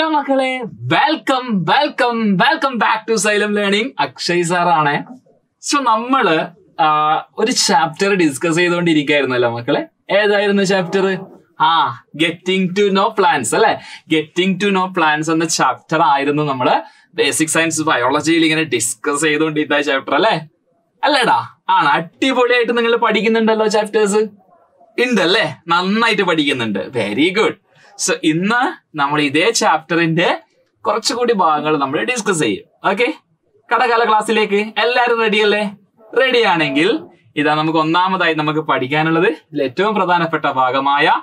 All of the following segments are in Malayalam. Hello makkale, welcome back to Xylem Learning. Akshay Sarane. So nammal oru chapter discuss cheyidondirikkayirunnalla makkale. Edayirunna chapter? Getting to know plants alle. Getting to know plants enna chapter ayirunnu nammal basic science biology il ingane discuss cheyidondirikka chapter alle. Allada aanu attipodiyayitte ningal padikkunnundallo chapters undalle nannayittu padikkunnund. Very good. So, inna nammal idhe chapter inde korchu koodi bhagangal nammal discuss cheyum. Okay? Kadakala class ilekku ellarum ready alle? Ready aanengil idha namukku onnamathai namukku padikkanullathu ettavum pradhanappetta bhagamaya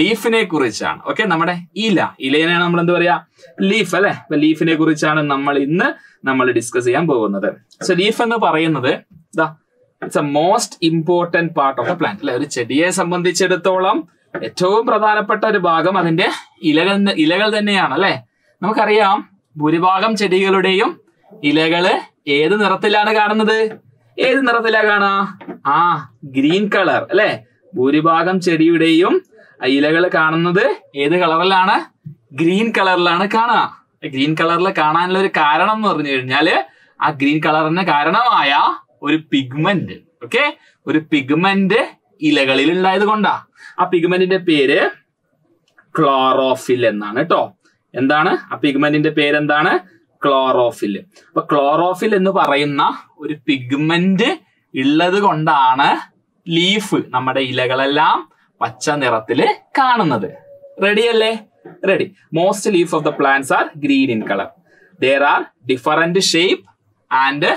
leaf ne kurichana. Okay? Nammade ila ilayenaanu nammal endu paraya leaf alle. Appo leaf ne kurichana nammal innu nammal discuss cheyan povunnathu. So, leaf ennu parayunnathu da it's a most important part of the plant. Alle oru chediye sambandhicheduthollam ഏറ്റവും പ്രധാനപ്പെട്ട ഒരു ഭാഗം അതിന്റെ ഇലകൾ തന്നെയാണ് അല്ലേ. നമുക്കറിയാം ഭൂരിഭാഗം ചെടികളുടെയും ഇലകള് ഏത് നിറത്തിലാണ് കാണുന്നത്? ഏത് നിറത്തിലാണ് കാണാ? ഗ്രീൻ കളർ അല്ലെ. ഭൂരിഭാഗം ചെടിയുടെയും ഇലകൾ കാണുന്നത് ഏത് കളറിലാണ്? ഗ്രീൻ കളറിലാണ് കാണുക. ഗ്രീൻ കളറിൽ കാണാനുള്ള ഒരു കാരണം എന്ന് പറഞ്ഞു കഴിഞ്ഞാല് ആ ഗ്രീൻ കളറിന് കാരണമായ ഒരു പിഗ്മെന്റ്, ഓക്കെ, ഒരു പിഗ്മെന്റ് ഇലകളിൽ ഉണ്ടായത് കൊണ്ടാ. ആ പിഗ്മെന്റിന്റെ പേര് ക്ലോറോഫിൽ എന്നാണ് കേട്ടോ. എന്താണ് ആ പിഗ്മെന്റിന്റെ പേരെന്താണ്? ക്ലോറോഫിൽ. അപ്പൊ ക്ലോറോഫിൽ എന്ന് പറയുന്ന ഒരു പിഗ്മെന്റ് ഉള്ളത് കൊണ്ടാണ് ലീഫ് നമ്മുടെ ഇലകളെല്ലാം പച്ച നിറത്തില് കാണുന്നത്. റെഡി അല്ലേ? Ready. Most leaf of the plants are green in colour. There are different shape and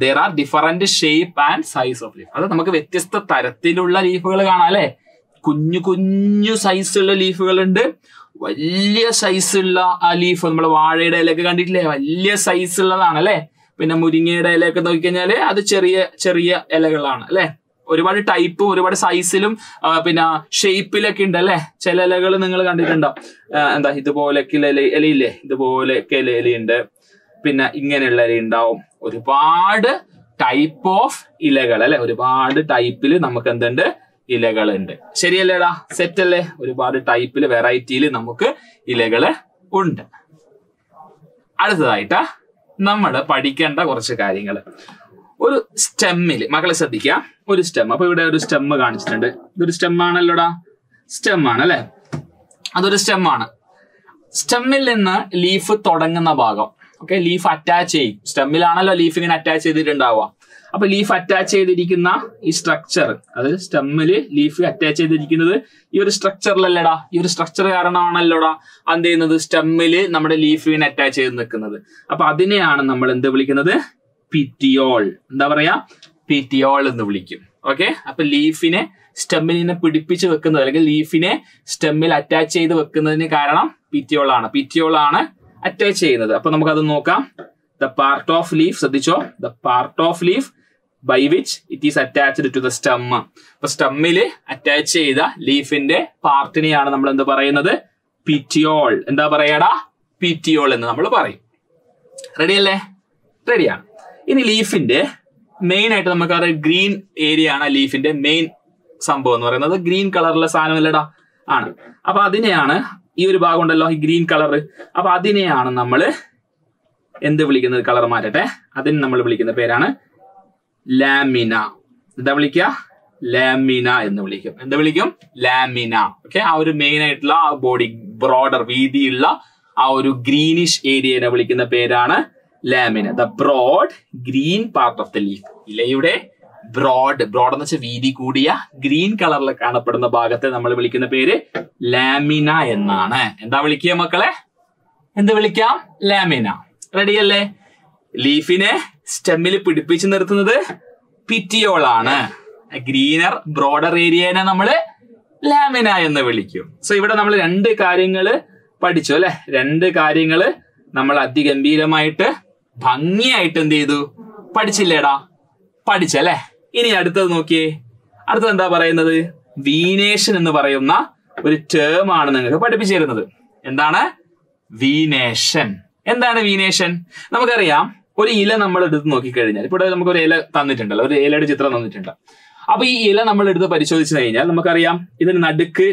there are different shape and size of leaf. അത് നമുക്ക് വ്യത്യസ്ത തരത്തിലുള്ള ലീഫുകൾ കാണാം അല്ലെ. കുഞ്ഞു കുഞ്ഞു സൈസുള്ള ലീഫുകൾ ഉണ്ട്. വലിയ സൈസുള്ള ആ ലീഫ് നമ്മൾ വാഴയുടെ ഇലയൊക്കെ കണ്ടിട്ടില്ലേ, വലിയ സൈസുള്ളതാണ് അല്ലെ. പിന്നെ മുരിങ്ങയുടെ ഇലയൊക്കെ നോക്കിക്കഴിഞ്ഞാല് അത് ചെറിയ ചെറിയ ഇലകളാണ് അല്ലെ. ഒരുപാട് ടൈപ്പും ഒരുപാട് സൈസിലും പിന്നെ ഷേപ്പിലൊക്കെ ഉണ്ട് അല്ലെ. ചില ഇലകൾ നിങ്ങൾ കണ്ടിട്ടുണ്ടോ? എന്താ ഇതുപോലൊക്കെ ഇലയില്ലേ, ഇതുപോലെയൊക്കെ ഇലയുണ്ട്. പിന്നെ ഇങ്ങനെയുള്ള ഇല ഉണ്ടാവും. ഒരുപാട് ടൈപ്പ് ഓഫ് ഇലകൾ അല്ലെ, ഒരുപാട് ടൈപ്പിൽ നമുക്ക് എന്തുണ്ട്? ഇലകളുണ്ട്. ശരിയല്ലേടാ? സെറ്റ് അല്ലേ? ഒരുപാട് ടൈപ്പിൽ വെറൈറ്റിയിൽ നമുക്ക് ഇലകള് ഉണ്ട്. അടുത്തതായിട്ട് നമ്മൾ പഠിക്കേണ്ട കുറച്ച് കാര്യങ്ങൾ. ഒരു സ്റ്റെമ്മില് മക്കളെ ശ്രദ്ധിക്കുക. ഒരു സ്റ്റെം, അപ്പൊ ഇവിടെ ഒരു സ്റ്റെമ്മ് കാണിച്ചിട്ടുണ്ട്. ഇതൊരു സ്റ്റെമ്മാണല്ലോടാ, സ്റ്റെമ്മാണ് അല്ലെ. അതൊരു സ്റ്റെമ്മാണ്. സ്റ്റെമ്മിൽ നിന്ന് ലീഫ് തുടങ്ങുന്ന ഭാഗം, ഓക്കെ, ലീഫ് അറ്റാച്ച് ചെയ്യും. സ്റ്റെമ്മിലാണല്ലോ ലീഫ് ഇങ്ങനെ അറ്റാച്ച് ചെയ്തിട്ടുണ്ടാവുക. അപ്പൊ ലീഫ് അറ്റാച്ച് ചെയ്തിരിക്കുന്ന ഈ സ്ട്രക്ചർ, അതായത് സ്റ്റെമ്മില് ലീഫ് അറ്റാച്ച് ചെയ്തിരിക്കുന്നത് ഈ ഒരു സ്ട്രക്ചറിലല്ലേടാ. ഈ ഒരു സ്ട്രക്ചർ കാരണമാണല്ലോടാ എന്ത് ചെയ്യുന്നത്? സ്റ്റെമ്മില് നമ്മുടെ ലീഫ് ഇങ്ങനെ അറ്റാച്ച് ചെയ്ത് നിൽക്കുന്നത്. അപ്പൊ അതിനെയാണ് നമ്മൾ എന്ത് വിളിക്കുന്നത്? പെറ്റിയോൾ. എന്താ പറയാ? പെറ്റിയോൾ എന്ന് വിളിക്കും. ഓക്കെ, അപ്പൊ ലീഫിനെ സ്റ്റെമ്മിനെ പിടിപ്പിച്ച് വെക്കുന്നത് അല്ലെങ്കിൽ ലീഫിനെ സ്റ്റെമ്മിൽ അറ്റാച്ച് ചെയ്ത് വെക്കുന്നതിന് കാരണം പെറ്റിയോളാണ്. പെറ്റിയോളാണ് അറ്റാച്ച് ചെയ്യുന്നത്. അപ്പൊ നമുക്കത് നോക്കാം. ദ പാർട്ട് ഓഫ് ലീഫ്, ശ്രദ്ധിച്ചോ, the part of leaf by which it is attached to the stem. അപ്പൊ സ്റ്റെമ്മില് അറ്റാച്ച് ചെയ്ത ലീഫിന്റെ പാർട്ടിനെയാണ് നമ്മൾ എന്ത് പറയുന്നത്? പെറ്റിയോൾ. എന്താ പറയടാ? പെറ്റിയോൾ എന്ന് നമ്മൾ പറയും. റെഡി അല്ലേ? റെഡിയാണ്. ഇനി ലീഫിന്റെ മെയിൻ ആയിട്ട് നമുക്ക് അറിയാം ഗ്രീൻ ഏരിയ ആണ് ലീഫിന്റെ മെയിൻ സംഭവം എന്ന് പറയുന്നത്. ഗ്രീൻ കളറിലെ സാധനം അല്ലടാ ആണ്. അപ്പൊ അതിനെയാണ് ഈ ഒരു ഭാഗം ഉണ്ടല്ലോ ഈ ഗ്രീൻ കളർ, അപ്പൊ അതിനെയാണ് നമ്മൾ എന്ത് വിളിക്കുന്നത്? കളർ മാറ്റട്ടെ. അതിന് നമ്മൾ വിളിക്കുന്ന പേരാണ് ലാമിന. എന്താ വിളിക്കുക? ലാമിന എന്ന് വിളിക്കും. എന്താ വിളിക്കും? ലാമിന. ഓക്കെ, ആ ഒരു മെയിൻ ആയിട്ടുള്ള ആ ബോഡി ബ്രോഡർ വീതിയുള്ള ആ ഒരു ഗ്രീനിഷ് ഏരിയനെ വിളിക്കുന്ന പേരാണ് lamina. The broad green part of the leaf. ഇലയുടെ ബ്രോഡ് എന്ന് വെച്ചാൽ വീതി കൂടിയ ഗ്രീൻ കളറിൽ കാണപ്പെടുന്ന ഭാഗത്തെ നമ്മൾ വിളിക്കുന്ന പേര് ലാമിന എന്നാണ്. എന്താ വിളിക്കുക മക്കളെ? എന്ത് വിളിക്കാം? ലാമിന. റെഡിയല്ലേ? ലീഫിനെ സ്റ്റെമ്മിൽ പിടിപ്പിച്ചു നിർത്തുന്നത് പെറ്റിയോൾ ആണ്. ഗ്രീനർ ബ്രോഡർ ഏരിയനെ നമ്മള് ലാമിന എന്ന് വിളിക്കും. സോ ഇവിടെ നമ്മൾ രണ്ട് കാര്യങ്ങള് പഠിച്ചു അല്ലെ. രണ്ട് കാര്യങ്ങള് നമ്മൾ അതിഗംഭീരമായിട്ട് ഭംഗിയായിട്ട് എന്ത് ചെയ്തു? പഠിച്ചില്ലേടാ? പഠിച്ചല്ലേ? ഇനി അടുത്തത് നോക്കിയേ. അടുത്തത് എന്താ പറയുന്നത്? വീനേഷൻ എന്ന് പറയുന്ന ഒരു ടേം ആണ് നിങ്ങൾക്ക് പഠിപ്പിച്ചിരുന്നത്. എന്താണ് വീനേഷൻ? എന്താണ് വീനേഷൻ? നമുക്കറിയാം ഒരു ഇല നമ്മൾ എടുത്ത് നോക്കിക്കഴിഞ്ഞാൽ, ഇപ്പോൾ നമുക്ക് ഒരു ഇല തന്നിട്ടുണ്ടല്ലോ, ഒരു ഇലയുടെ ചിത്രം തന്നിട്ടുണ്ട്. അപ്പൊ ഈ ഇല നമ്മൾ എടുത്ത് പരിശോധിച്ചു കഴിഞ്ഞാൽ നമുക്കറിയാം ഇതിന് നടുക്ക്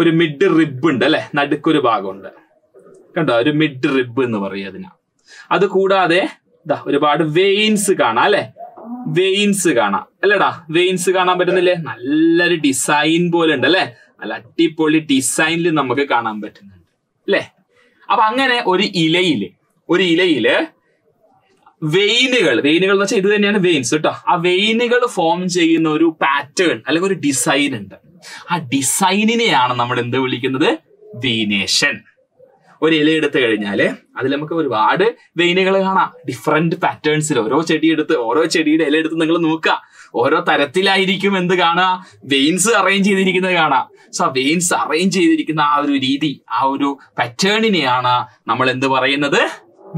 ഒരു മിഡ് റിബ് ഉണ്ട് അല്ലെ, നടുക്കൊരു ഭാഗമുണ്ട് കണ്ടോ, ഒരു മിഡ് റിബ് എന്ന് പറയുന്നതിനാ. അത് കൂടാതെ ദാ ഒരുപാട് വെയിൻസ് കാണാം അല്ലെ, വെയിൻസ് കാണാം അല്ലേടാ, വെയിൻസ് കാണാൻ പറ്റുന്നില്ലേ, നല്ലൊരു ഡിസൈൻ പോലെ ഉണ്ട് അല്ലെ, നല്ല അടിപൊളി ഡിസൈനിൽ നമുക്ക് കാണാൻ പറ്റുന്നുണ്ട് അല്ലെ. അപ്പൊ അങ്ങനെ ഒരു ഇലയില് വെയിനുകൾ എന്ന് വെച്ചാൽ ഇത് തന്നെയാണ് വെയിൻസ് കേട്ടോ. ആ വെയിനുകൾ ഫോം ചെയ്യുന്ന ഒരു പാറ്റേൺ അല്ലെങ്കിൽ ഒരു ഡിസൈൻ ഉണ്ട്. ആ ഡിസൈനിനെയാണ് നമ്മൾ എന്ത് വിളിക്കുന്നത്, വീനേഷൻ. ഒരു ഇല എടുത്തു കഴിഞ്ഞാല് അതിൽ നമുക്ക് ഒരുപാട് വെയിനുകൾ കാണാം, ഡിഫറെന്റ് പാറ്റേൺസിൽ. ഓരോ ചെടിയുടെ ഇല എടുത്ത് നിങ്ങൾ നോക്കുക, ഓരോ തരത്തിലായിരിക്കും എന്ത് കാണുക, വെയിൻസ് അറേഞ്ച് ചെയ്തിരിക്കുന്നത് കാണാം. സോ ആ വെയിൻസ് അറേഞ്ച് ചെയ്തിരിക്കുന്ന ആ ഒരു രീതി, ആ ഒരു പാറ്റേണിനെയാണ് നമ്മൾ എന്ത് പറയുന്നത്,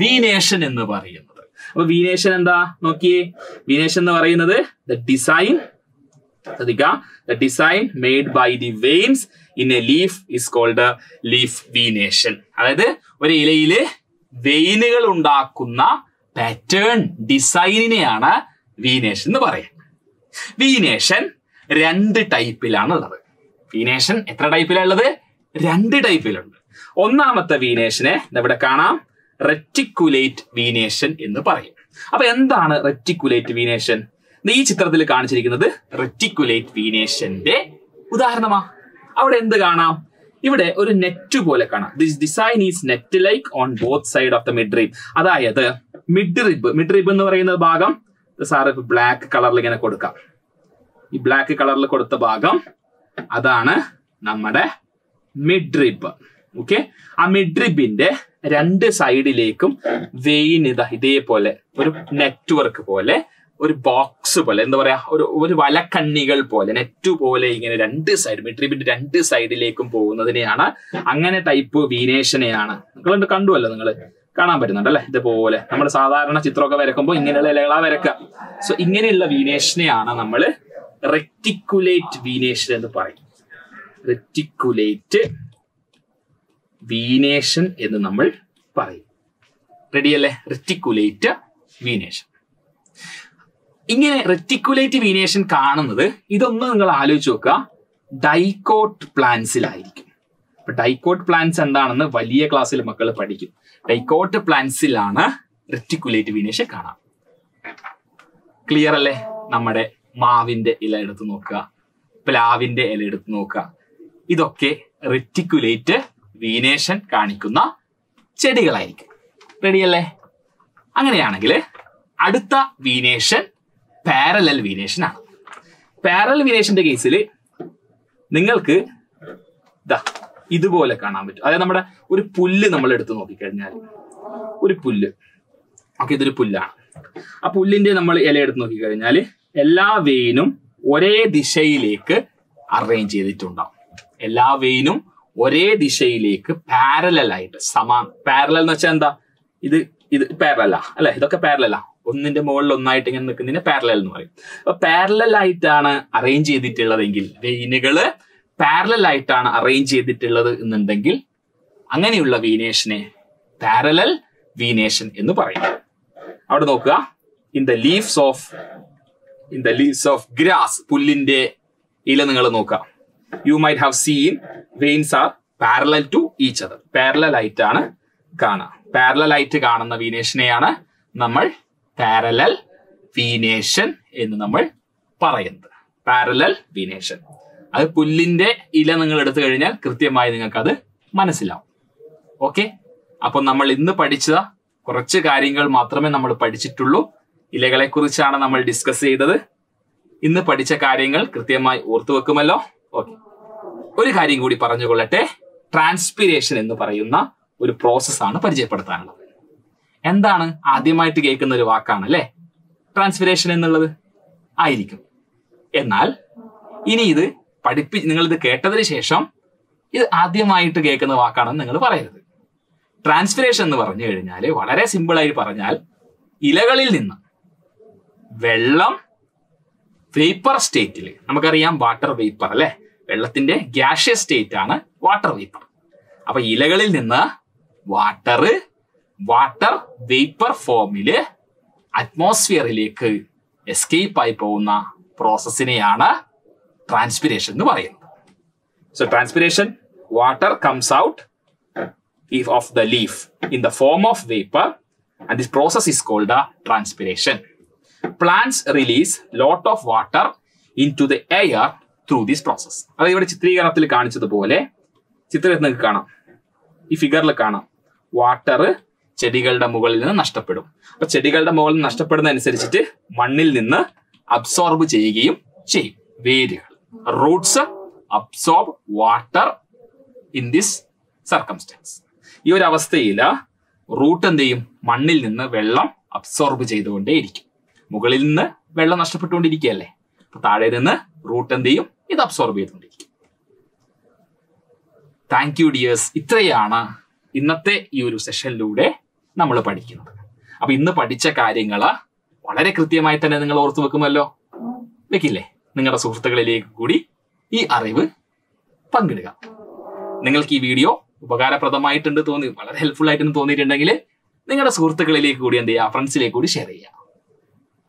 വീനേഷൻ എന്ന് പറയുന്നത്. അപ്പൊ വീനേഷൻ എന്താ നോക്കിയേ, വീനേഷൻ എന്ന് പറയുന്നത് the design made by the veins in a leaf is called a leaf venation. അതായത് ഒരു ഇലയില് വെയിനുകൾ ഉണ്ടാക്കുന്ന പാറ്റേൺ ഡിസൈനിനെയാണ് വീനേഷൻ എന്ന് പറയുന്നത്. വീനേഷൻ രണ്ട് ടൈപ്പിലാണ് ഉള്ളത്. വീനേഷൻ എത്ര ടൈപ്പിലുള്ളത്, രണ്ട് ടൈപ്പിലുണ്ട്. ഒന്നാമത്തെ വീനേഷനെ ഇവിടെ കാണാം, റെറ്റിക്കുലേറ്റ് വീനേഷൻ എന്ന് പറയും. അപ്പൊ എന്താണ് റെറ്റിക്കുലേറ്റ് വീനേഷൻ? ഈ ചിത്രത്തിൽ കാണിച്ചിരിക്കുന്നത് റെറ്റിക്കുലേറ്റ് വീനേഷന്റെ ഉദാഹരണമാ. അവിടെ എന്ത് കാണാം, ഇവിടെ ഒരു നെറ്റ് പോലെ കാണാം. This design is net like on both side of the midrib. അതായത് മിഡ്രിബ് എന്ന് പറയുന്ന ഭാഗം സാറ് ബ്ലാക്ക് കളറിൽ ഇങ്ങനെ കൊടുക്കാം. ഈ ബ്ലാക്ക് കളറിൽ കൊടുത്ത ഭാഗം അതാണ് നമ്മുടെ മിഡ്രിബ്. ഓക്കെ, ആ മിഡ്രിബിന്റെ രണ്ട് സൈഡിലേക്കും വെയിൻ ഇതേപോലെ ഒരു നെറ്റ്വർക്ക് പോലെ, ഒരു ബോക്സ് പോലെ, എന്താ പറയാ, ഒരു വലക്കണ്ണികൾ പോലെ, നെറ്റ് പോലെ ഇങ്ങനെ രണ്ട് സൈഡ് മിഡ്രിബിന്റെ രണ്ട് സൈഡിലേക്കും പോകുന്നതിനെയാണ് അങ്ങനെ ടൈപ്പ് വീനേഷനെയാണ്. നിങ്ങൾ കണ്ടുവല്ലോ, നിങ്ങൾ കാണാൻ പറ്റുന്നുണ്ടല്ലേ, ഇതുപോലെ നമ്മൾ സാധാരണ ചിത്രമൊക്കെ വരക്കുമ്പോൾ ഇങ്ങനെയുള്ള ഇലകളാ വരക്കുക. സോ ഇങ്ങനെയുള്ള വീനേഷനെയാണ് നമ്മൾ റെറ്റിക്കുലേറ്റ് വീനേഷൻ എന്ന് പറയും. റെറ്റിക്കുലേറ്റ് വീനേഷൻ എന്ന് നമ്മൾ പറയും. റെഡിയല്ലേ, റെറ്റിക്കുലേറ്റ് വീനേഷൻ. ഇങ്ങനെ റെറ്റിക്കുലേറ്റ് വീനേഷൻ കാണുന്നത് ഇതൊന്നും നിങ്ങൾ ആലോചിച്ച് നോക്കുക, ഡൈക്കോട്ട് പ്ലാന്റ്സിലായിരിക്കും. അപ്പൊ ഡൈക്കോട്ട് പ്ലാന്റ്സ് എന്താണെന്ന് വലിയ ക്ലാസ്സിൽ മക്കൾ പഠിക്കും. ഡൈക്കോട്ട് പ്ലാന്റ്സിലാണ് റെറ്റിക്കുലേറ്റ് വീനേഷൻ കാണാം. ക്ലിയർ അല്ലേ? നമ്മുടെ മാവിന്റെ ഇല എടുത്ത് നോക്കുക, പ്ലാവിന്റെ ഇല എടുത്ത് നോക്കുക, ഇതൊക്കെ റെറ്റിക്കുലേറ്റ് വീനേഷൻ കാണിക്കുന്ന ചെടികളായിരിക്കും. റെഡിയല്ലേ? അങ്ങനെയാണെങ്കിൽ അടുത്ത വീനേഷൻ പാരലൽ വീനേഷൻ ആണ്. പാരലൽ വീനേഷന്റെ കേസിൽ നിങ്ങൾക്ക് ഇതുപോലെ കാണാൻ പറ്റും. അതായത് നമ്മുടെ ഒരു പുല്ല് നമ്മൾ എടുത്ത് നോക്കിക്കഴിഞ്ഞാൽ, ഒരു പുല്ല്, ഓക്കെ, ഇതൊരു പുല്ലാണ്. ആ പുല്ലിന്റെ നമ്മൾ ഇല എടുത്ത് നോക്കിക്കഴിഞ്ഞാൽ എല്ലാ വെയിനും ഒരേ ദിശയിലേക്ക് അറേഞ്ച് ചെയ്തിട്ടുണ്ടാവും. എല്ലാ വെയിനും ഒരേ ദിശയിലേക്ക് പാരലൽ ആയിട്ട്, പാരലൽ എന്ന് വെച്ചാൽ എന്താ, ഇത് പാരലലാ അല്ലെ, ഇതൊക്കെ പാരലലാ, ഒന്നിന്റെ മുകളിൽ ഒന്നായിട്ട് ഇങ്ങനെ നിൽക്കുന്നതിന് പാരലൽ എന്ന് പറയും. അപ്പൊ പാരലൽ ആയിട്ടാണ് അറേഞ്ച് ചെയ്തിട്ടുള്ളതെങ്കിൽ, വെയിനുകള് പാരലൽ ആയിട്ടാണ് അറേഞ്ച് ചെയ്തിട്ടുള്ളത് എന്നുണ്ടെങ്കിൽ അങ്ങനെയുള്ള വീനേഷനെ പാരലൽ വീനേഷൻ എന്ന് പറയും. അവിടെ നോക്കുക, in the leaves of grass, പുല്ലിന്റെ ഇല നിങ്ങൾ നോക്കുക. You might have seen veins are parallel to each other. Parallel ആയിട്ടാണ് കാണുക. പാരലൽ ആയിട്ട് കാണുന്ന വീനേഷനെയാണ് നമ്മൾ പാരലൽ വീനേഷൻ എന്ന് നമ്മൾ പറയുന്നത്. പാരലൽ വീനേഷൻ, അത് പുല്ലിന്റെ ഇല നിങ്ങൾ എടുത്തു കഴിഞ്ഞാൽ കൃത്യമായി നിങ്ങൾക്ക് അത് മനസ്സിലാവും. ഓക്കെ, അപ്പൊ നമ്മൾ ഇന്ന് പഠിച്ച കുറച്ച് കാര്യങ്ങൾ മാത്രമേ നമ്മൾ പഠിച്ചിട്ടുള്ളൂ. ഇലകളെ കുറിച്ചാണ് നമ്മൾ ഡിസ്കസ് ചെയ്തത്. ഇന്ന് പഠിച്ച കാര്യങ്ങൾ കൃത്യമായി ഓർത്തു വെക്കുമല്ലോ. ഓക്കെ, ഒരു കാര്യം കൂടി പറഞ്ഞുകൊള്ളട്ടെ. ട്രാൻസ്പിരേഷൻ എന്ന് പറയുന്ന ഒരു പ്രോസസ്സാണ് പരിചയപ്പെടുത്താനുള്ളത്. എന്താണ് ആദ്യമായിട്ട് കേൾക്കുന്ന ഒരു വാക്കാണ് അല്ലേ ട്രാൻസ്പിരേഷൻ എന്നുള്ളത് ആയിരിക്കും. എന്നാൽ ഇനി ഇത് നിങ്ങളിത് കേട്ടതിന് ശേഷം ഇത് ആദ്യമായിട്ട് കേൾക്കുന്ന വാക്കാണെന്ന് നിങ്ങൾ പറയരുത്. ട്രാൻസ്പിരേഷൻ എന്ന് പറഞ്ഞു കഴിഞ്ഞാൽ, വളരെ സിമ്പിളായി പറഞ്ഞാൽ, ഇലകളിൽ നിന്ന് വെള്ളം വേപ്പർ സ്റ്റേറ്റിൽ, നമുക്കറിയാം വാട്ടർ വേപ്പർ അല്ലെ, വെള്ളത്തിന്റെ ഗ്യാഷ്യസ് സ്റ്റേറ്റ് ആണ് വാട്ടർ വേപ്പർ. അപ്പൊ ഇലകളിൽ നിന്ന് വാട്ടർ വേപ്പർ ഫോമില് അറ്റ്മോസ്ഫിയറിലേക്ക് എസ്കേപ്പ് ആയി പോകുന്ന പ്രോസസ്സിനെയാണ് ട്രാൻസ്പിരേഷൻ എന്ന് പറയുന്നത്. So transpiration water comes out of the leaf in the form of vapor, and this process is called the transpiration. Plants release lot of water into the air through this process. If figure water ചെടികളുടെ മുകളിൽ നിന്ന് നഷ്ടപ്പെടും. അപ്പോൾ ചെടികളുടെ മുകളിൽ നിന്ന് നഷ്ടപ്പെടുന്നതനുസരിച്ചിട്ട് മണ്ണിൽ നിന്ന് അബ്സോർബ് ചെയ്യുകയും ചെയ്യും. വേരുകൾ roots absorb water in this circumstance. ഈ ഒരു അവസ്ഥയിൽ റൂട്ട് എന്തെയും മണ്ണിൽ നിന്ന് വെള്ളം അബ്സോർബ് ചെയ്തുകൊണ്ടേയിരിക്കും. മുകളിൽ നിന്ന് വെള്ളം നഷ്ടപ്പെട്ടുകൊണ്ടിരിക്കുകയല്ലേ. അപ്പോൾ താഴെ നിന്ന് റൂട്ട് എന്തെയും ഇത് അബ്സോർബ് ചെയ്തുകൊണ്ടിരിക്കും. Thank you dears. ഇത്രയാണ് ഇന്നത്തെ ഈ ഒരു സെഷനിലൂടെ നമ്മൾ പഠിക്കുന്നത്. അപ്പൊ ഇന്ന് പഠിച്ച കാര്യങ്ങൾ വളരെ കൃത്യമായി തന്നെ നിങ്ങൾ ഓർത്തു വെക്കുമല്ലോ, വെക്കില്ലേ? നിങ്ങളുടെ സുഹൃത്തുക്കളിലേക്ക് കൂടി ഈ അറിവ് പങ്കിടുക. നിങ്ങൾക്ക് ഈ വീഡിയോ ഉപകാരപ്രദമായിട്ടുണ്ട് തോന്നി, വളരെ ഹെൽപ്ഫുൾ ആയിട്ടെന്ന് തോന്നിയിട്ടുണ്ടെങ്കിൽ നിങ്ങളുടെ സുഹൃത്തുക്കളിലേക്ക് കൂടി എന്ത് ചെയ്യുക, ഫ്രണ്ട്സിലേക്ക് കൂടി ഷെയർ ചെയ്യുക.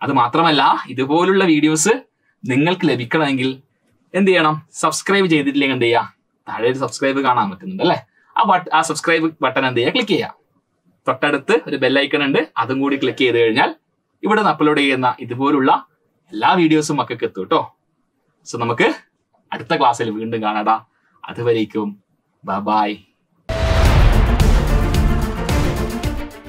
അത് മാത്രമല്ല, ഇതുപോലുള്ള വീഡിയോസ് നിങ്ങൾക്ക് ലഭിക്കണമെങ്കിൽ എന്ത് ചെയ്യണം, സബ്സ്ക്രൈബ് ചെയ്തിട്ടില്ലെങ്കിൽ എന്ത് ചെയ്യുക, താഴെ ഒരു സബ്സ്ക്രൈബ് കാണാൻ പറ്റുന്നുണ്ട് അല്ലേ, ആ സബ്സ്ക്രൈബ് ബട്ടൺ എന്ത് ചെയ്യുക, ക്ലിക്ക് ചെയ്യുക. തൊട്ടടുത്ത് ഒരു ബെല്ലൈക്കൺ ഉണ്ട്, അതും കൂടി ക്ലിക്ക് ചെയ്ത് കഴിഞ്ഞാൽ ഇവിടെ നിന്ന് അപ്ലോഡ് ചെയ്യുന്ന ഇതുപോലുള്ള എല്ലാ വീഡിയോസും മക്കൾക്ക് എത്തും കേട്ടോ. സോ നമുക്ക് അടുത്ത ക്ലാസ്സിൽ വീണ്ടും കാണാടാ. അതുവരേക്കും ബൈ ബൈ.